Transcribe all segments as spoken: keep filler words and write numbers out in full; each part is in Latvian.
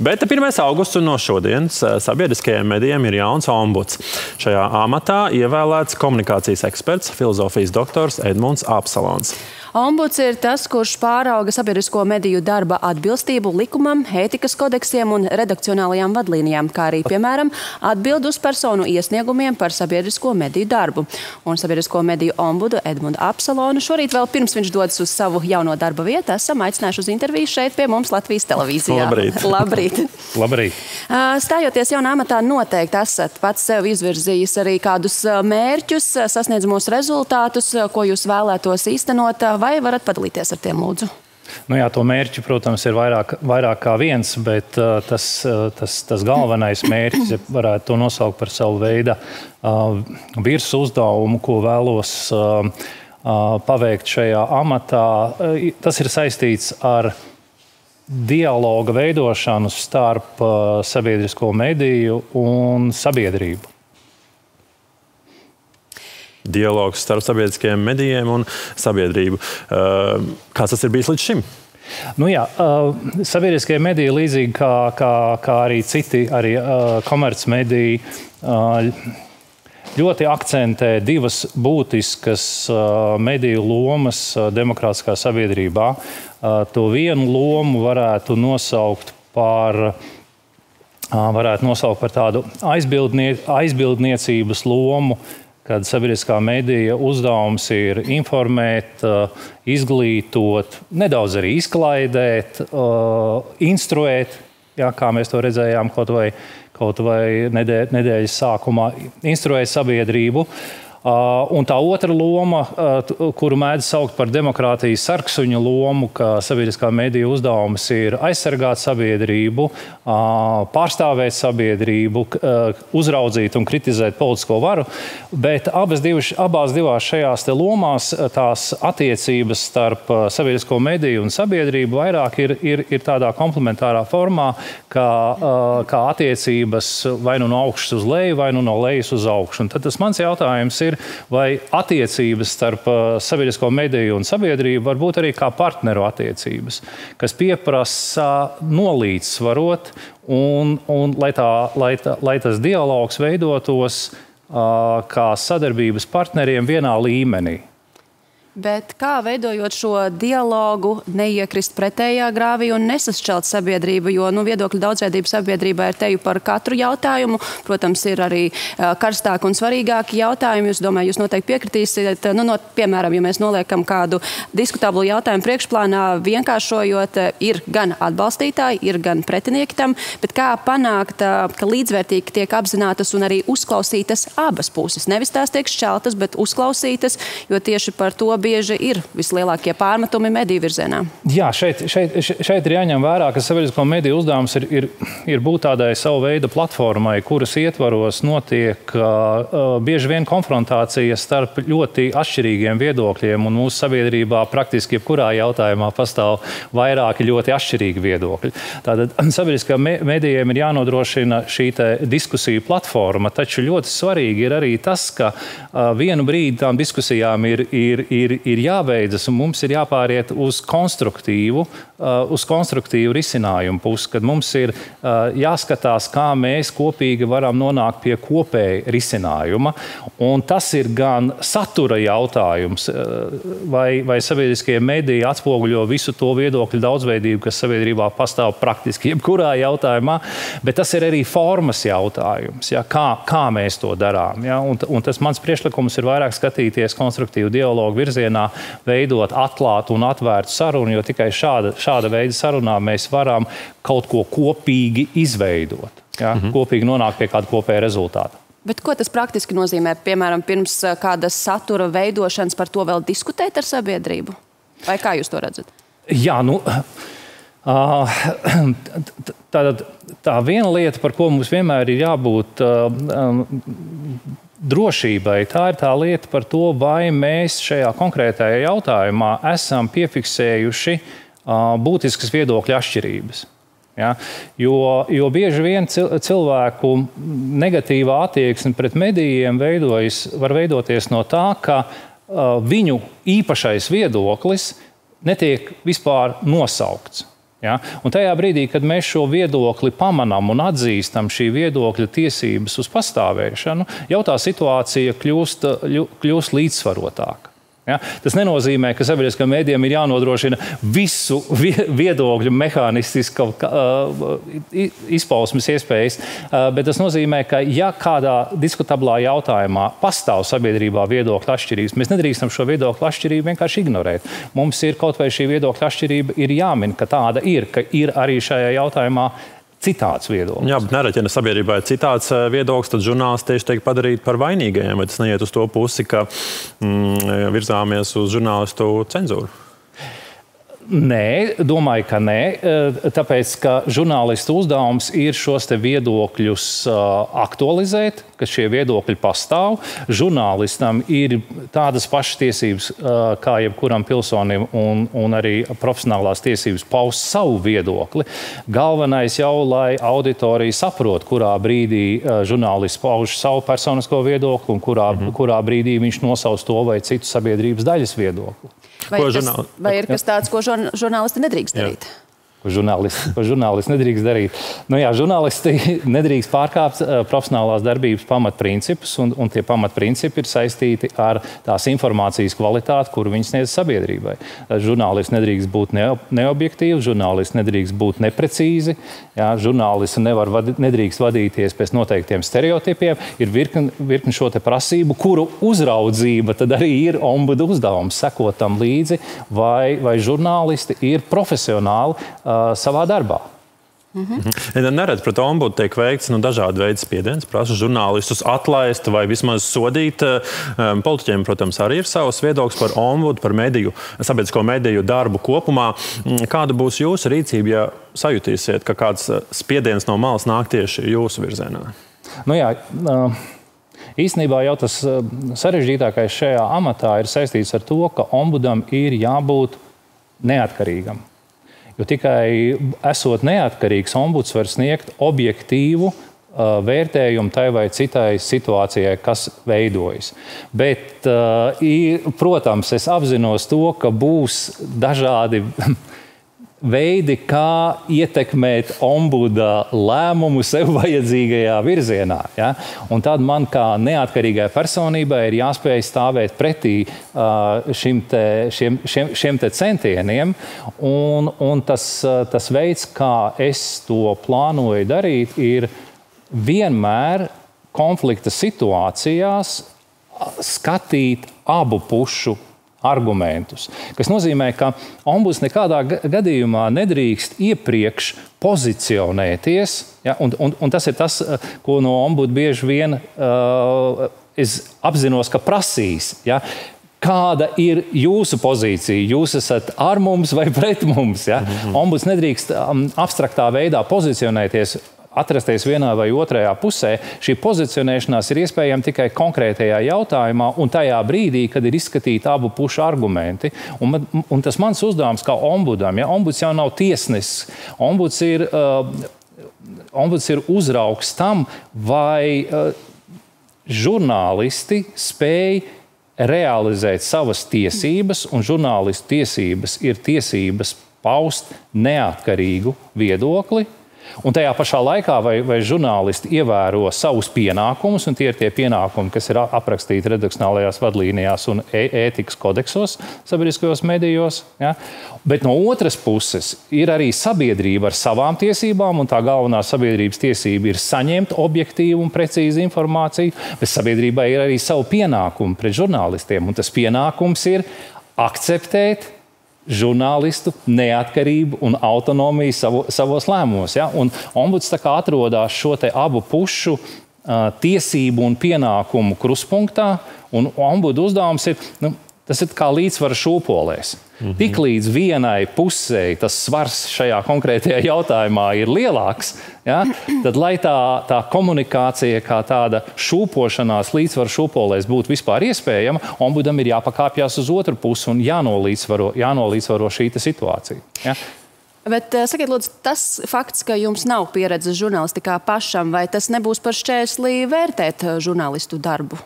Bet pirmais augusts un no šodienas sabiedriskajiem medijiem ir jauns ombuds. Šajā amatā ievēlēts komunikācijas eksperts, filozofijas doktors Edmunds Apsalons. Ombuds ir tas, kurš pārauga sabiedrisko mediju darba atbilstību likumam, ētikas kodeksiem un redakcionālajām vadlīnijām, kā arī, piemēram, atbild uz personu iesniegumiem par sabiedrisko mediju darbu. Un sabiedrisko mediju ombudu Edmundu Apsalonu šorīt vēl pirms viņš dodas uz savu jauno darba vietu, esam aicinājuši uz interviju šeit pie mums Latvijas televīzijā. Labrīt. Labrīt. Labrīt. Stājoties jaunā amatā, noteikti esat pats sev izvirzījis arī kādus mērķus, sasniedzamos rezultātus, ko jūs vēlētos īstenot. Vai varat padalīties ar tiem, lūdzu? Nu jā, to mērķi, protams, ir vairāk, vairāk kā viens, bet uh, tas, uh, tas, tas galvenais mērķis, ja varētu to nosaukt par savu veidu uh, virsu uzdevumu, ko vēlos uh, uh, paveikt šajā amatā. Uh, tas ir saistīts ar dialoga veidošanu starp uh, sabiedrisko mediju un sabiedrību. Dialogs starp sabiedriskajiem medijiem un sabiedrību. Kāds tas ir bijis līdz šim? Nu jā, sabiedriskie mediji, līdzīgi kā, kā, kā arī citi, arī komercmediji, ļoti akcentē divas būtiskas mediju lomas demokrātiskā sabiedrībā. To vienu lomu varētu nosaukt par... varētu nosaukt par tādu aizbildnie, aizbildniecības lomu, kad sabiedriskā medija uzdevums ir informēt, izglītot, nedaudz arī izklaidēt, instruēt, jā, kā mēs to redzējām kaut vai, kaut vai nedēļas sākumā, instruēt sabiedrību. Un tā otra loma, kuru mēdz saukt par demokrātijas sarksuņu lomu, ka sabiedriskā medija uzdevums ir aizsargāt sabiedrību, pārstāvēt sabiedrību, uzraudzīt un kritizēt politisko varu, bet abas divas, abās divās šajās te lomās tās attiecības starp sabiedrisko mediju un sabiedrību vairāk ir, ir, ir tādā komplementārā formā, kā, kā attiecības vai nu no augšas uz leju, vai nu no lejas uz augšu. Un tad tas mans jautājums ir, vai attiecības starp sabiedrisko mediju un sabiedrību var būt arī kā partneru attiecības, kas pieprasa nolīdzsvarot un, un lai, tā, lai, tā, lai tas dialogs veidotos uh, kā sadarbības partneriem vienā līmenī. Bet kā veidojot šo dialogu, neiekrist pretējā grāvī un nesasšķelt sabiedrību, jo nu, viedokļu daudzveidība sabiedrībā ir teju par katru jautājumu. Protams, ir arī karstāki un svarīgāki jautājumi. Es domāju, jūs noteikti piekritīsiet. Nu, no, piemēram, ja mēs noliekam kādu diskutablu jautājumu priekšplānā, vienkāršojot, ir gan atbalstītāji, ir gan pretinieki tam, bet kā panākt, ka līdzvērtīgi tiek apzinātas un arī uzklausītas abas puses. Nevis tās tiek šķeltas, bet uzklausītas, jo tieši par to bieži ir vislielākie pārmetumi mediju virzienā. Jā, šeit, šeit, šeit ir jāņem vērā, ka sabiedrisko mediju uzdevums ir, ir, ir būt tādai savu veidu platformai, kuras ietvaros notiek uh, bieži vien konfrontācijas starp ļoti atšķirīgiem viedokļiem, un mūsu sabiedrībā praktiski jebkurā jautājumā pastāv vairāki ļoti atšķirīgi viedokļi. Tātad sabiedriskajiem medijiem ir jānodrošina šī te diskusiju platforma, taču ļoti svarīgi ir arī tas, ka uh, vienu brīdi tām diskusijām ir, ir, ir Ir, ir jābeidzas, un mums ir jāpāriet uz konstruktīvu, uh, uz konstruktīvu risinājumu pusi, kad mums ir uh, jāskatās, kā mēs kopīgi varam nonākt pie kopēja risinājuma. Un tas ir gan satura jautājums, uh, vai, vai sabiedriskie mediji atspoguļo visu to viedokļu daudzveidību, kas sabiedrībā pastāv praktiski jebkurā jautājumā, bet tas ir arī formas jautājums, ja, kā, kā mēs to darām. Ja, un, un tas mans priekšlikums ir vairāk skatīties konstruktīvu dialogu virzienā, veidot atklātu un atvērtu sarunu, jo tikai šāda, šāda veida sarunā mēs varam kaut ko kopīgi izveidot, ja? Mm-hmm. Kopīgi nonākt pie kāda kopēja rezultāta. Bet ko tas praktiski nozīmē, piemēram, pirms kādas satura veidošanas par to vēl diskutēt ar sabiedrību? Vai kā jūs to redzat? Jā, nu... Tātad tā viena lieta, par ko mums vienmēr ir jābūt... drošībai. Tā ir tā lieta par to, vai mēs šajā konkrētajā jautājumā esam piefiksējuši uh, būtiskas viedokļu atšķirības. Ja? Jo, jo bieži vien cilvēku negatīvā attieksme pret medijiem veidojas, var veidoties no tā, ka uh, viņu īpašais viedoklis netiek vispār nosaukts. Ja? Un tajā brīdī, kad mēs šo viedokli pamanām un atzīstam šī viedokļa tiesības uz pastāvēšanu, jau tā situācija kļūst, kļūst līdzsvarotāka. Ja? Tas nenozīmē, ka sabiedriskajiem mēdījiem ir jānodrošina visu viedokļu mehānistisku izpausmes iespējas, bet tas nozīmē, ka ja kādā diskutablā jautājumā pastāv sabiedrībā viedokļu atšķirības, mēs nedrīkstam šo viedokļu atšķirību vienkārši ignorēt. Mums ir kaut vai šī viedokļu atšķirība ir jāmin, ka tāda ir, ka ir arī šajā jautājumā citāds viedoklis. Jā, bet nereti, ja sabiedrībā ir citāds viedoklis, tad žurnālisti tieši tiek padarīti par vainīgajiem, vai tas neiet uz to pusi, ka mm, virzāmies uz žurnālistu cenzūru? Nē, domāju, ka nē, tāpēc, ka žurnālistu uzdevums ir šos te viedokļus aktualizēt, ka šie viedokļi pastāv. Žurnālistam ir tādas pašas tiesības kā jebkuram pilsonim un, un arī profesionālās tiesības paust savu viedokli. Galvenais jau, lai auditorija saprot, kurā brīdī žurnālists pauž savu personisko viedokli un kurā, mm-hmm. kurā brīdī viņš nosauc to vai citu sabiedrības daļas viedokli. Vai ir, kas, vai ir kas tāds, ko žurnālisti nedrīkst darīt? Jā. Ko žurnālisti, ko žurnālisti nedrīkst darīt? Nu jā, žurnālisti nedrīkst pārkāpt uh, profesionālās darbības pamatprincipus, un, un tie pamatprincipi ir saistīti ar tās informācijas kvalitāti, kuru viņi sniedz sabiedrībai. Uh, žurnālisti nedrīkst būt ne, neobjektīvi, žurnālisti nedrīkst būt neprecīzi, jā, žurnālisti nevar vadi, nedrīkst vadīties pēc noteiktiem stereotipiem, ir virkni, virkni šo te prasību, kuru uzraudzība tad arī ir ombuda uzdevums, sekot tam līdzi, vai, vai žurnālisti ir profesionāli savā darbā. Mm-hmm. Ja neredz, pret ombudu tiek veikts nu, dažādi veidi spiediens, prasa žurnālistus atlaist vai vismaz sodīt. Politiķiem, protams, arī ir savs viedoklis par ombudu, par mediju, sabiedrisko mediju darbu kopumā. Kāda būs jūsu rīcība, ja sajutīsiet, ka kāds spiediens no malas nāk tieši jūsu virzienā? Nu jā, īstenībā jau tas sarežģītākais šajā amatā ir saistīts ar to, ka ombudam ir jābūt neatkarīgam. Jo tikai esot neatkarīgs, ombuds var sniegt objektīvu uh, vērtējumu tai vai citai situācijai, kas veidojas. Bet, uh, i, protams, es apzinos to, ka būs dažādi veidi, kā ietekmēt ombuda lēmumu sev vajadzīgajā virzienā. Ja? Un tad man kā neatkarīgai personībai ir jāspēj stāvēt pretī uh, šim te, šiem, šiem, šiem te centieniem. Un, un tas, tas veids, kā es to plānoju darīt, ir vienmēr konflikta situācijās skatīt abu pušu argumentus, kas nozīmē, ka ombuds nekādā gadījumā nedrīkst iepriekš pozicionēties, ja, un, un, un tas ir tas, ko no ombuda bieži vien uh, es apzinos, ka prasīs, ja. Kāda ir jūsu pozīcija? Jūs esat ar mums vai pret mums, ja? Mm-hmm. Ombuds nedrīkst um, abstraktā veidā pozicionēties, atrasties vienā vai otrajā pusē. Šī pozicionēšanās ir iespējama tikai konkrētajā jautājumā un tajā brīdī, kad ir izskatīti abu pušu argumenti. Un, un tas mans uzdevums kā ombudam, ja? Ombuds jau nav tiesnesis. Ombuds ir, uh, ombuds ir uzraugs tam, vai uh, žurnālisti spēj realizēt savas tiesības, un žurnālistu tiesības ir tiesības paust neatkarīgu viedokli. Un tajā pašā laikā vai, vai žurnālisti ievēro savus pienākumus, un tie ir tie pienākumi, kas ir aprakstīti redakcionālajās vadlīnijās un ētikas kodeksos sabiedriskajos medijos. Ja? Bet no otras puses ir arī sabiedrība ar savām tiesībām, un tā galvenā sabiedrības tiesība ir saņemt objektīvu un precīzu informāciju, bet sabiedrībai ir arī savu pienākumu pret žurnālistiem, un tas pienākums ir akceptēt žurnālistu neatkarību un autonomiju savu, savos lēmumos. Ja? Un ombuds tā kā atrodas šo te abu pušu uh, tiesību un pienākumu kruspunktā, un ombuda uzdevums ir, nu, tas ir kā līdzsvara šūpolēs. Mm-hmm. Tiklīdz vienai pusē tas svars šajā konkrētajā jautājumā ir lielāks, ja? Tad lai tā, tā komunikācija kā tāda šūpošanās līdzsvara šūpolēs būtu vispār iespējama, ombudam ir jāpakāpjas uz otru pusi un jānolīdzvaro, jānolīdzvaro šī situācija. Ja? Bet sakiet, lūdzu, tas fakts, ka jums nav pieredzes žurnālistikā pašam, vai tas nebūs par šķērsli vērtēt žurnālistu darbu?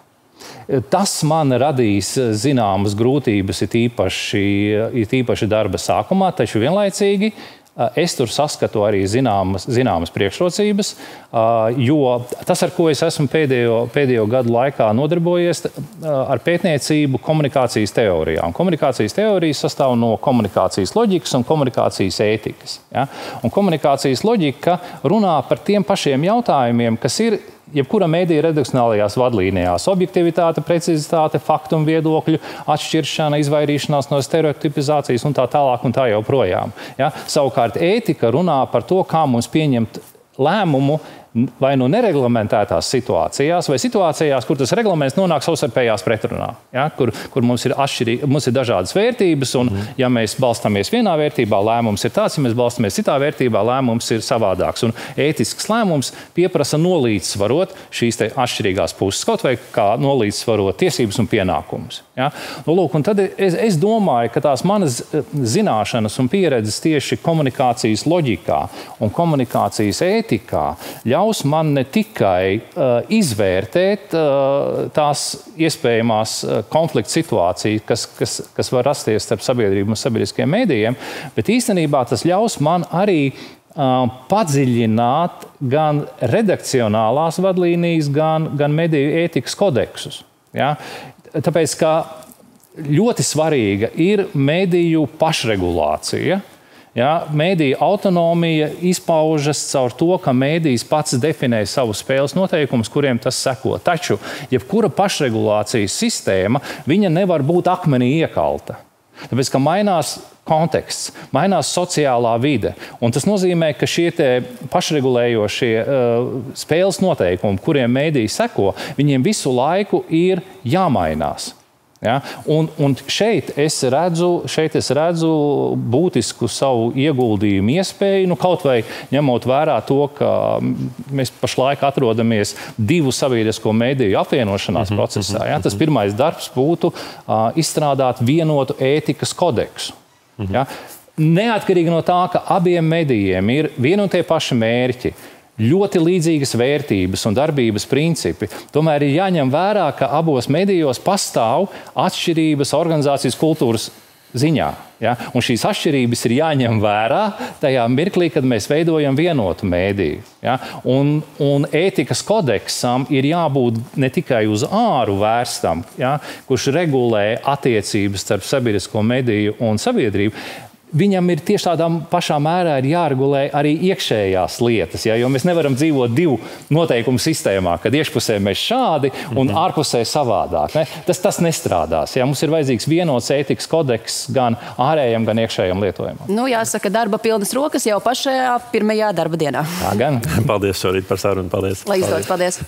Tas man radīs zināmas grūtības, it īpaši, it īpaši darba sākumā, taču vienlaicīgi es tur saskatu arī zināmas, zināmas priekšrocības, jo tas, ar ko es esmu pēdējo, pēdējo gadu laikā nodarbojies, ar pētniecību komunikācijas teorijām. Komunikācijas teorijas sastāv no komunikācijas loģikas un komunikācijas ētikas. Ja? Un komunikācijas loģika runā par tiem pašiem jautājumiem, kas ir jebkura mēdīja redakcionālajās vadlīnijās – objektivitāte, precizitāte, faktu un viedokļu atšķiršana, izvairīšanās no stereotipizācijas un tā tālāk un tā joprojām. Ja? Savukārt ētika runā par to, kā mums pieņemt lēmumu vai nu nereglamentētās situācijās, vai situācijās, kur tas reglaments nonāk savstarpējās pretrunā, ja? kur, kur mums ir, atšķirī, mums ir dažādas vērtības, un mm. ja mēs balstāmies vienā vērtībā, lēmums ir tāds, ja mēs balstāmies citā vērtībā, lēmums ir savādāks. Un ētisks lēmums pieprasa nolīdzsvarot šīs te atšķirīgās puses, kaut vai kā nolīdzsvarot tiesības un pienākumus. Ja? Nu, lūk, un tad es, es domāju, ka tās manas zināšanas un pieredzes tieši komunikācijas loģikā un komunikācijas ētikā ļaus man ne tikai uh, izvērtēt uh, tās iespējamās konflikta situācijas, kas, kas, kas var rasties starp sabiedrību un sabiedriskiem mēdījiem, bet īstenībā tas ļaus man arī uh, padziļināt gan redakcionālās vadlīnijas, gan, gan mediju ētikas kodeksus. Ja? Tāpēc, ka ļoti svarīga ir mediju pašregulācija. Ja, mēdīja autonomija izpaužas caur to, ka mēdījis pats definē savus spēles noteikumus, kuriem tas seko. Taču, jebkura pašregulācijas sistēma, viņa nevar būt akmenī iekalta. Tāpēc, ka mainās konteksts, mainās sociālā vide. Un tas nozīmē, ka šie te pašregulējošie uh, spēles noteikumi, kuriem mēdījis seko, viņiem visu laiku ir jāmainās. Ja? Un, un šeit, es redzu, šeit es redzu būtisku savu ieguldījumu iespēju, nu, kaut vai ņemot vērā to, ka mēs pašlaik atrodamies divu sabiedrisko mediju apvienošanās mm-hmm, procesā. Mm-hmm, ja? Tas pirmais darbs būtu uh, izstrādāt vienotu ētikas kodeksu. Mm-hmm. Ja? Neatkarīgi no tā, ka abiem medijiem ir vieni un tie paši mērķi, ļoti līdzīgas vērtības un darbības principi. Tomēr ir jāņem vērā, ka abos medijos pastāv atšķirības organizācijas kultūras ziņā. Ja? Un šīs atšķirības ir jāņem vērā tajā mirklī, kad mēs veidojam vienotu mediju. Ja? Un, un ētikas kodeksam ir jābūt ne tikai uz āru vērstam, ja? kurš regulē attiecības starp sabiedrisko mediju un sabiedrību, viņam ir tieši tādā pašā mērā ir jāregulē arī iekšējās lietas, ja? Jo mēs nevaram dzīvot divu noteikumu sistēmā, kad iekšpusē mēs šādi un mm-hmm. ārpusē savādāk. Ne? Tas, tas nestrādās. Ja? Mums ir vajadzīgs vienots ētikas kodeks gan ārējiem, gan iekšējiem lietojumam. Nu, jāsaka, darba pilnas rokas jau pašajā pirmajā darba dienā. Tā gan. Paldies šorīt par sarunu. Paldies. Lai izdodas, paldies.